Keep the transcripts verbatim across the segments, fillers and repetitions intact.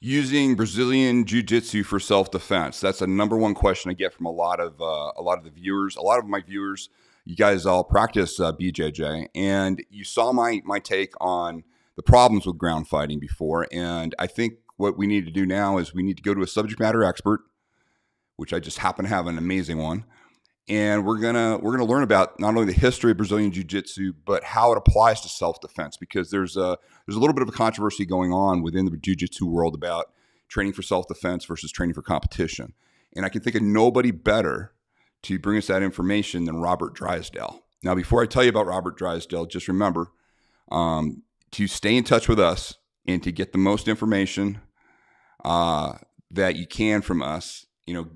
Using Brazilian Jiu-Jitsu for self-defense. That's a number one question I get from a lot of uh, a lot of the viewers. A lot of my viewers, you guys all practice uh, B J J, and you saw my my take on the problems with ground fighting before. And I think what we need to do now is we need to go to a subject matter expert, which I just happen to have an amazing one, and we're gonna we're gonna learn about not only the history of Brazilian Jiu-Jitsu but how it applies to self-defense, because there's a there's a little bit of a controversy going on within the Jiu-Jitsu world about training for self-defense versus training for competition. And I can think of nobody better to bring us that information than Robert Drysdale. Now, before I tell you about Robert Drysdale, just remember um, to stay in touch with us and to get the most information uh, that you can from us. You know,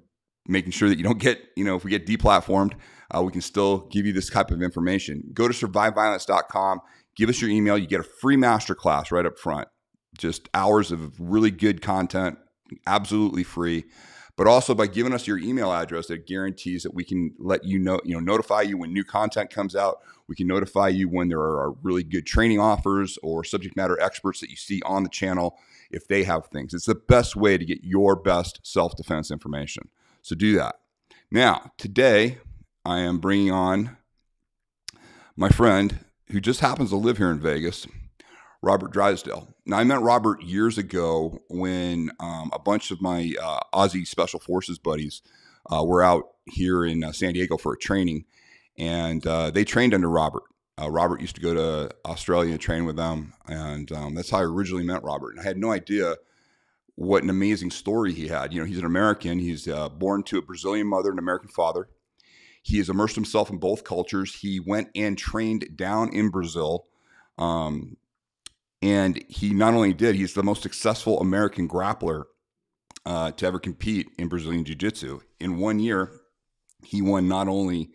making sure that you don't get, you know, if we get deplatformed, uh, we can still give you this type of information. Go to survive violence dot com, give us your email. You get a free masterclass right up front, just hours of really good content, absolutely free. But also by giving us your email address, that guarantees that we can let you know, you know, notify you when new content comes out. We can notify you when there are really good training offers or subject matter experts that you see on the channel if they have things. It's the best way to get your best self-defense information. So do that. Now, today I am bringing on my friend who just happens to live here in Vegas, Robert Drysdale. Now, I met Robert years ago when um, a bunch of my uh, Aussie Special Forces buddies uh, were out here in uh, San Diego for a training, and uh, they trained under Robert. Uh, Robert used to go to Australia and train with them, and um, that's how I originally met Robert. And I had no idea what an amazing story he had. You know, he's an American. He's uh, born to a Brazilian mother and an American father. He has immersed himself in both cultures. He went and trained down in Brazil, um, and he not only did, he's the most successful American grappler uh, to ever compete in Brazilian Jiu-Jitsu. In one year, he won not only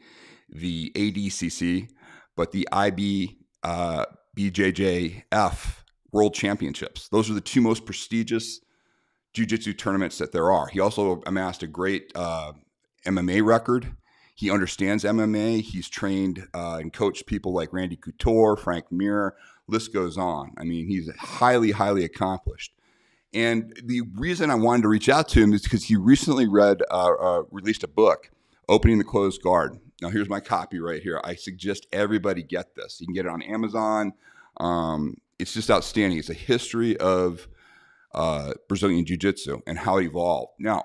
the A D C C, but the I B, uh, B J J F World Championships. Those are the two most prestigious jiu-jitsu tournaments that there are. He also amassed a great uh, M M A record. He understands M M A. He's trained uh, and coached people like Randy Couture, Frank Mir. List goes on. I mean, he's highly, highly accomplished. And the reason I wanted to reach out to him is because he recently read, uh, uh, released a book, Opening the Closed Guard. Now, here's my copy right here. I suggest everybody get this. You can get it on Amazon. Um, it's just outstanding. It's a history of uh, Brazilian Jiu-Jitsu and how it evolved. Now,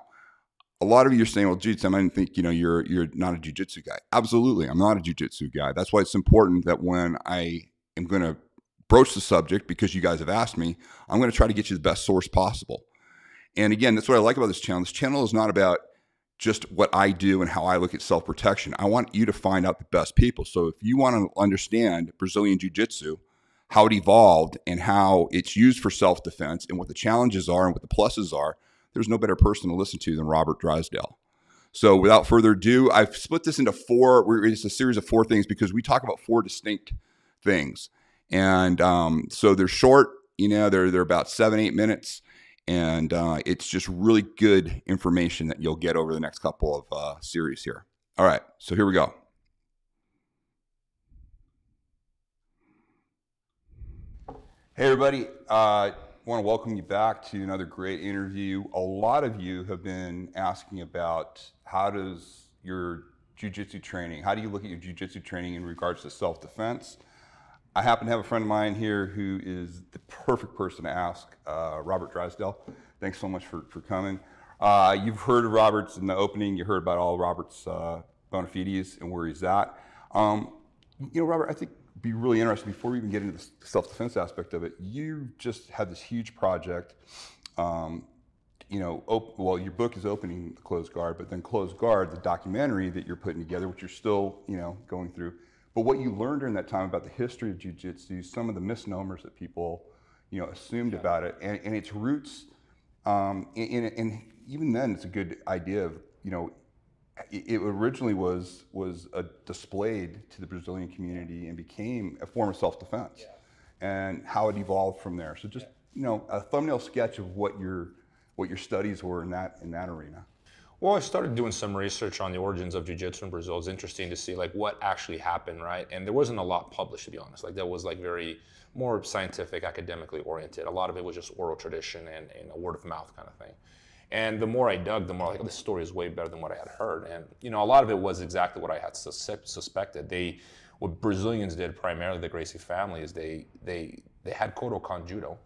a lot of you are saying, well, Jiu-Jitsu, I didn't think, you know, you're, you're not a Jiu-Jitsu guy. Absolutely. I'm not a Jiu-Jitsu guy. That's why it's important that when I am going to broach the subject, because you guys have asked me, I'm going to try to get you the best source possible. And again, that's what I like about this channel. This channel is not about just what I do and how I look at self-protection. I want you to find out the best people. So if you want to understand Brazilian Jiu-Jitsu, how it evolved and how it's used for self-defense and what the challenges are and what the pluses are, there's no better person to listen to than Robert Drysdale. So without further ado, I've split this into four, it's a series of four things, because we talk about four distinct things. And um, so they're short, you know, they're, they're about seven, eight minutes. And uh, it's just really good information that you'll get over the next couple of uh, series here. All right, so here we go. Hey, everybody. I uh, want to welcome you back to another great interview. A lot of you have been asking about how does your jiu-jitsu training, how do you look at your jiu-jitsu training in regards to self-defense? I happen to have a friend of mine here who is the perfect person to ask, uh, Robert Drysdale. Thanks so much for, for coming. Uh, you've heard of Robert's in the opening. You heard about all Robert's uh, bona fides and where he's at. Um, you know, Robert, I think it'd be really interesting, before we even get into the self-defense aspect of it, you just had this huge project. Um, you know, op well, your book is Opening the Closed Guard, but then Closed Guard, the documentary that you're putting together, which you're still, you know, going through. But what you learned during that time about the history of jiu-jitsu, some of the misnomers that people, you know, assumed yeah. about it, and, and its roots, um, and, and even then, it's a good idea of, you know, it originally was was a displayed to the Brazilian community and became a form of self-defense, yeah. and how it evolved from there. So just yeah. you know, a thumbnail sketch of what your what your studies were in that in that arena. Well, I started doing some research on the origins of jiu-jitsu in Brazil. It's interesting to see like what actually happened, right? And there wasn't a lot published, to be honest. Like that was like very more scientific, academically oriented. A lot of it was just oral tradition and, and a word of mouth kind of thing. And the more I dug, the more like, oh, this story is way better than what I had heard. And you know, a lot of it was exactly what I had sus suspected. They, what Brazilians did primarily, the Gracie family, is they they they had Kodokan judo,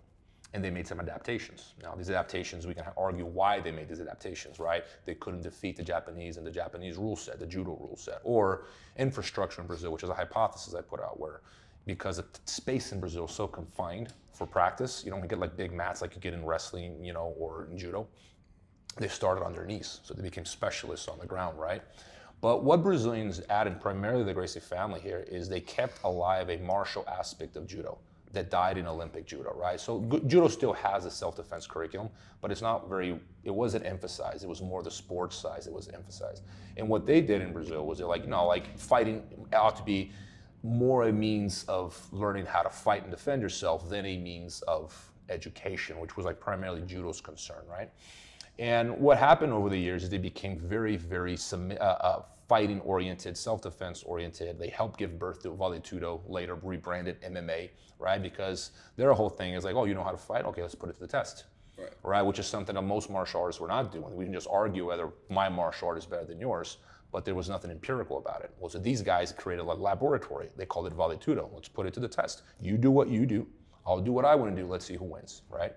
and they made some adaptations. Now these adaptations, we can argue why they made these adaptations, right? They couldn't defeat the Japanese and the Japanese rule set, the judo rule set, or infrastructure in Brazil, which is a hypothesis I put out where, because the space in Brazil is so confined for practice, you don't get like big mats like you get in wrestling, you know, or in judo. They started on their knees, so they became specialists on the ground, right? But what Brazilians added, primarily the Gracie family here, is they kept alive a martial aspect of judo that died in Olympic judo, right? So judo still has a self-defense curriculum, but it's not very, it wasn't emphasized. It was more the sports side that was emphasized. And what they did in Brazil was they're like, you know, like fighting ought to be more a means of learning how to fight and defend yourself than a means of education, which was like primarily judo's concern, right? And what happened over the years is they became very, very uh, uh, fighting-oriented, self-defense-oriented. They helped give birth to Vale Tudo, later rebranded M M A, right? Because their whole thing is like, oh, you know how to fight? Okay, let's put it to the test, right? right? Which is something that most martial artists were not doing. We can just argue whether my martial art is better than yours, but there was nothing empirical about it. Well, so these guys created a laboratory. They called it Vale Tudo. Let's put it to the test. You do what you do. I'll do what I want to do. Let's see who wins, right?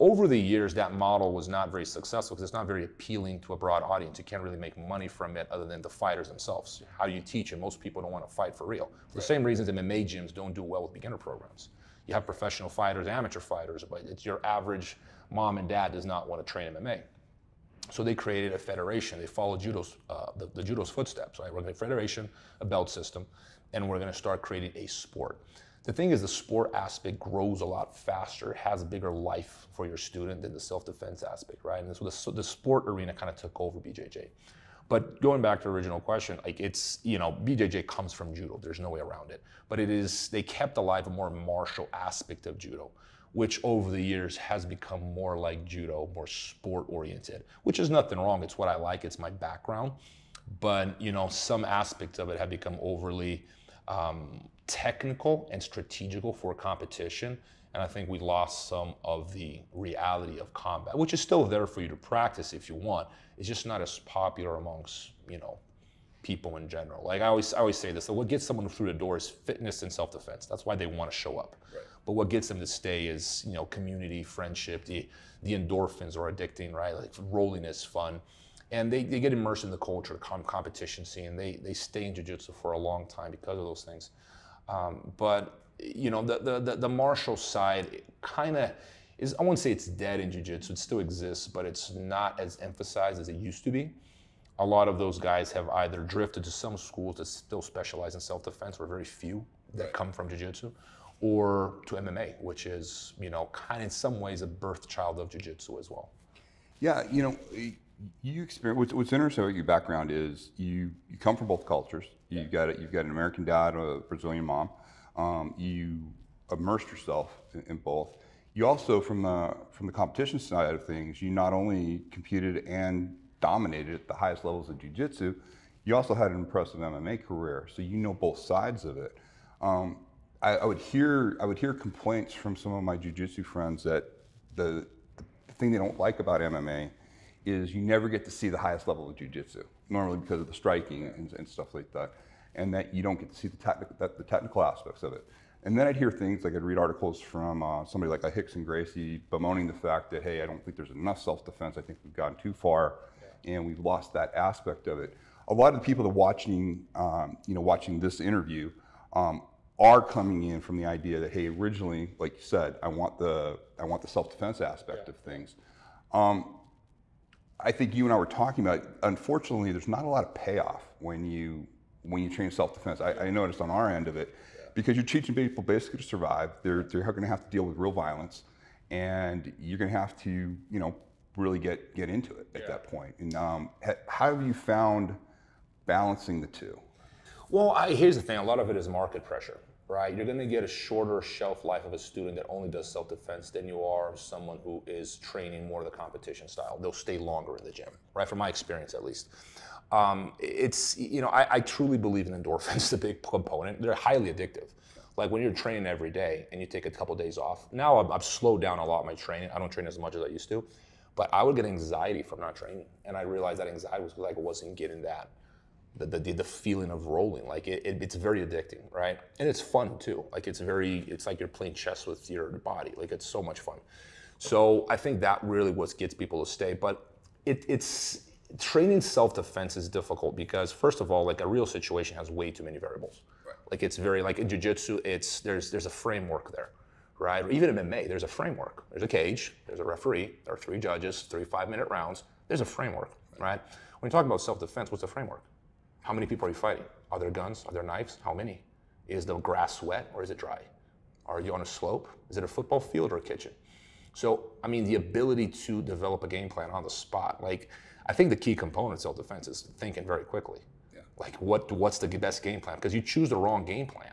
Over the years, that model was not very successful because it's not very appealing to a broad audience. You can't really make money from it other than the fighters themselves. How do you teach? And most people don't want to fight for real. For the same reasons M M A gyms don't do well with beginner programs. You have professional fighters, amateur fighters, but it's your average mom and dad does not want to train M M A. So they created a federation. They followed judo's, uh, the, the judo's footsteps, right? We're going to federation, a belt system, and we're going to start creating a sport. The thing is, the sport aspect grows a lot faster, has a bigger life for your student than the self-defense aspect, right? And so the, so the sport arena kind of took over B J J. But going back to the original question, like it's, you know, B J J comes from judo. There's no way around it. But it is, they kept alive a more martial aspect of judo, which over the years has become more like judo, more sport-oriented, which is nothing wrong. It's what I like. It's my background. But, you know, some aspects of it have become overly um, technical and strategical for competition, and I think we lost some of the reality of combat, which is still there for you to practice if you want. It's just not as popular amongst, you know, people in general. Like I always, I always say this: so what gets someone through the door is fitness and self-defense. That's why they want to show up. Right. But what gets them to stay is, you know, community, friendship. The the endorphins are addicting, right? Like rolling is fun. And they, they get immersed in the culture, com competition scene. They they stay in jiu-jitsu for a long time because of those things. Um, but you know, the the, the, the martial side kind of is, I won't say it's dead in jiu-jitsu. It still exists, but it's not as emphasized as it used to be. A lot of those guys have either drifted to some schools that still specialize in self-defense, or very few that right. come from jiu-jitsu, or to M M A, which is, you know, kind of in some ways a birth child of jiu-jitsu as well. Yeah, you know, you experience, what's, what's interesting about your background is you, you come from both cultures. You've yeah. got a, you've got an American dad, a Brazilian mom. Um, you immersed yourself in, in both. You also, from the from the competition side of things, you not only competed and dominated at the highest levels of jiu-jitsu, you also had an impressive M M A career. So you know both sides of it. Um, I, I would hear I would hear complaints from some of my jiu-jitsu friends that the, the thing they don't like about M M A is you never get to see the highest level of jiu-jitsu, normally because of the striking and, and stuff like that, and that you don't get to see the, technic that, the technical aspects of it. And then I'd hear things, like I'd read articles from uh, somebody like a Hicks and Gracie bemoaning the fact that, hey, I don't think there's enough self-defense, I think we've gone too far, yeah. and we've lost that aspect of it. A lot of the people that are watching, um, you know, watching this interview um, are coming in from the idea that, hey, originally, like you said, I want the, I want the self-defense aspect yeah. of things. Um, I think you and I were talking about, unfortunately, there's not a lot of payoff when you when you train self-defense. I, I noticed on our end of it, yeah. because you're teaching people basically to survive. They're they're going to have to deal with real violence, and you're going to have to, you know, really get get into it at yeah. that point. And um, ha, how have you found balancing the two? Well, I, here's the thing: a lot of it is market pressure, right? You're going to get a shorter shelf life of a student that only does self-defense than you are of someone who is training more of the competition style. They'll stay longer in the gym, right? From my experience, at least. Um, it's, you know, I, I truly believe in endorphins, the big component. They're highly addictive. Like when you're training every day and you take a couple of days off. Now I've, I've slowed down a lot my training. I don't train as much as I used to, but I would get anxiety from not training. And I realized that anxiety was like I wasn't getting that, the the, the feeling of rolling. Like it, it, it's very addicting, right? And it's fun too. Like it's very, it's like you're playing chess with your body. Like it's so much fun. So I think that really what gets people to stay. But it, it's, training self-defense is difficult because first of all, like a real situation has way too many variables. Right. Like it's very, like in jiu-jitsu, it's, there's, there's a framework there, right? Or even in M M A, there's a framework. There's a cage, there's a referee, there are three judges, three five-minute rounds. There's a framework, right? When you talk about self-defense, what's the framework? How many people are you fighting? Are there guns? Are there knives? How many? Is the grass wet or is it dry? Are you on a slope? Is it a football field or a kitchen? So, I mean, the ability to develop a game plan on the spot, like, I think the key component of self-defense is thinking very quickly. Yeah. Like, what what's the best game plan? Because you choose the wrong game plan,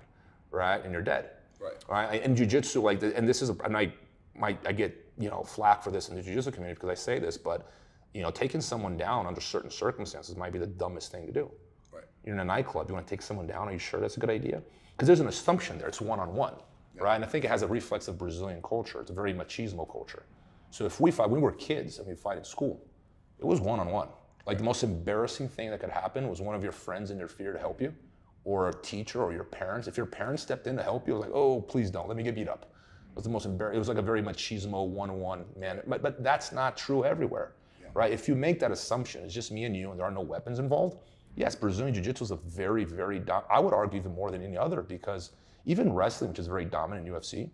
right, and you're dead. Right. Right? And jiu-jitsu, like, and this is, a, and I, my, I get, you know, flack for this in the jiu-jitsu community because I say this, but, you know, taking someone down under certain circumstances might be the dumbest thing to do. Right. You're in a nightclub, you want to take someone down, are you sure that's a good idea? Because there's an assumption there, it's one-on-one, yeah. Right? And I think it has a reflex of Brazilian culture. It's a very machismo culture. So if we fight, we were kids and we fight in school, it was one-on-one. Like the most embarrassing thing that could happen was one of your friends interfered to help you, or a teacher, or your parents. If your parents stepped in to help you, it was like, oh, please don't, let me get beat up. It was the most embarrassing, it was like a very machismo one-on-one, man. But, but that's not true everywhere, yeah. Right? If you make that assumption, it's just me and you and there are no weapons involved, yes, Brazilian Jiu-Jitsu is a very, very, I would argue even more than any other, because even wrestling, which is very dominant in U F C,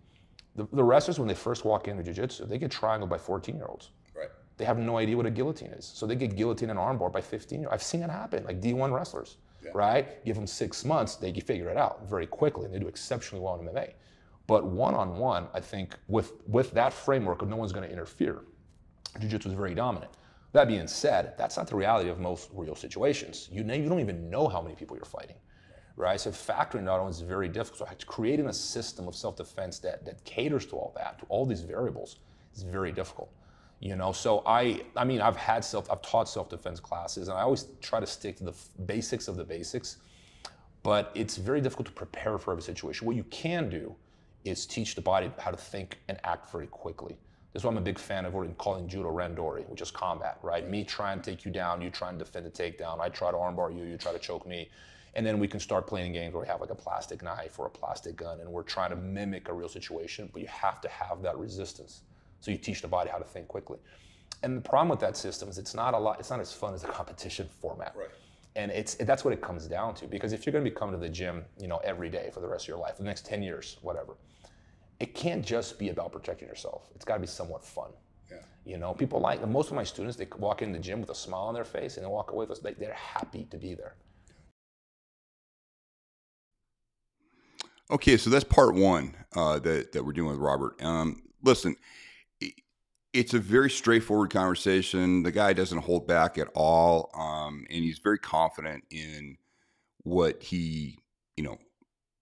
the, the wrestlers, when they first walk into Jiu-Jitsu, they get triangled by fourteen-year-olds. They have no idea what a guillotine is. So they get guillotine and armbar by fifteen. I've seen it happen, like D one wrestlers, yeah. Right? Give them six months, they can figure it out very quickly, and they do exceptionally well in M M A. But one-on-one, I think, with, with that framework of no one's gonna interfere, Jiu-Jitsu is very dominant. That being said, that's not the reality of most real situations. You, you don't even know how many people you're fighting, right? So factoring that on is very difficult. So creating a system of self-defense that, that caters to all that, to all these variables, is very difficult. You know, so I, I mean, I've had self, I've taught self-defense classes, and I always try to stick to the basics of the basics, but it's very difficult to prepare for every situation. What you can do is teach the body how to think and act very quickly. That's why I'm a big fan of what I'm calling judo randori, which is combat, right? Me trying to take you down, you trying to defend the takedown, I try to armbar you, you try to choke me, and then we can start playing games where we have like a plastic knife or a plastic gun, and we're trying to mimic a real situation, but you have to have that resistance. So you teach the body how to think quickly. And the problem with that system is it's not a lot, it's not as fun as the competition format. Right. And it's, that's what it comes down to, because if you're gonna be coming to the gym, you know, every day for the rest of your life, the next ten years, whatever, it can't just be about protecting yourself. It's gotta be somewhat fun. Yeah. You know, people like, most of my students, they walk in the gym with a smile on their face and they walk away with us, they, they're happy to be there. Okay, so that's part one uh, that, that we're doing with Robert. Um, listen. It's a very straightforward conversation. The guy doesn't hold back at all, um, and he's very confident in what he, you know,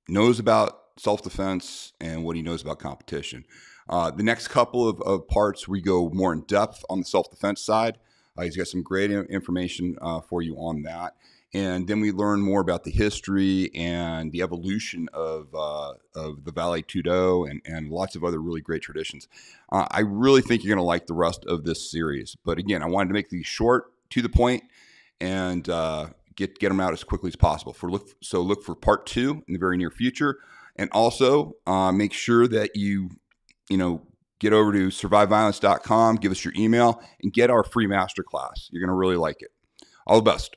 knows about self-defense and what he knows about competition. Uh, the next couple of, of parts, we go more in depth on the self-defense side. Uh, he's got some great information uh, for you on that, and then we learn more about the history and the evolution of uh, of the Vale Tudo and, and lots of other really great traditions. Uh, I really think you're going to like the rest of this series. But again, I wanted to make these short, to the point, and uh, get get them out as quickly as possible. For look, so look for part two in the very near future, and also uh, make sure that you you know get over to survive violence dot com, give us your email, and get our free masterclass. You're going to really like it. All the best.